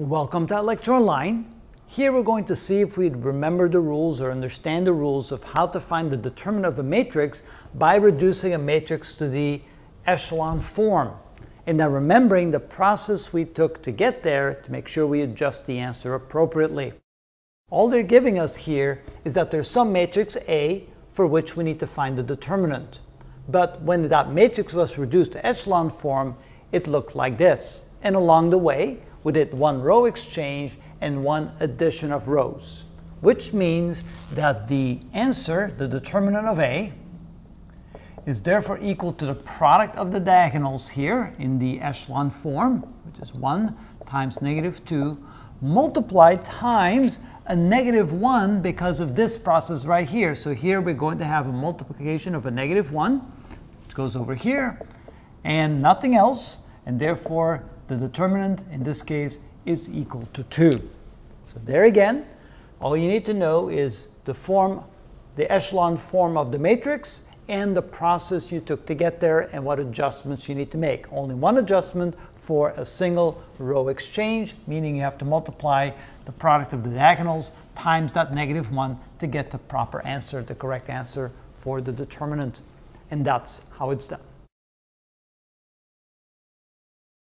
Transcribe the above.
Welcome to iLectureOnline. Here we're going to see if we remember the rules or understand the rules of how to find the determinant of a matrix by reducing a matrix to the echelon form. And then remembering the process we took to get there to make sure we adjust the answer appropriately. All they're giving us here is that there's some matrix A for which we need to find the determinant. But when that matrix was reduced to echelon form, it looked like this. And along the way, we did one row exchange and one addition of rows, which means that the answer, the determinant of A, is therefore equal to the product of the diagonals here in the echelon form, which is 1 times negative 2, multiplied times a negative 1 because of this process right here. So here we're going to have a multiplication of a negative 1, which goes over here, and nothing else, and therefore the determinant, in this case, is equal to 2. So there again, all you need to know is the form, the echelon form of the matrix, and the process you took to get there and what adjustments you need to make. Only one adjustment for a single row exchange, meaning you have to multiply the product of the diagonals times that negative 1 to get the proper answer, the correct answer for the determinant. And that's how it's done.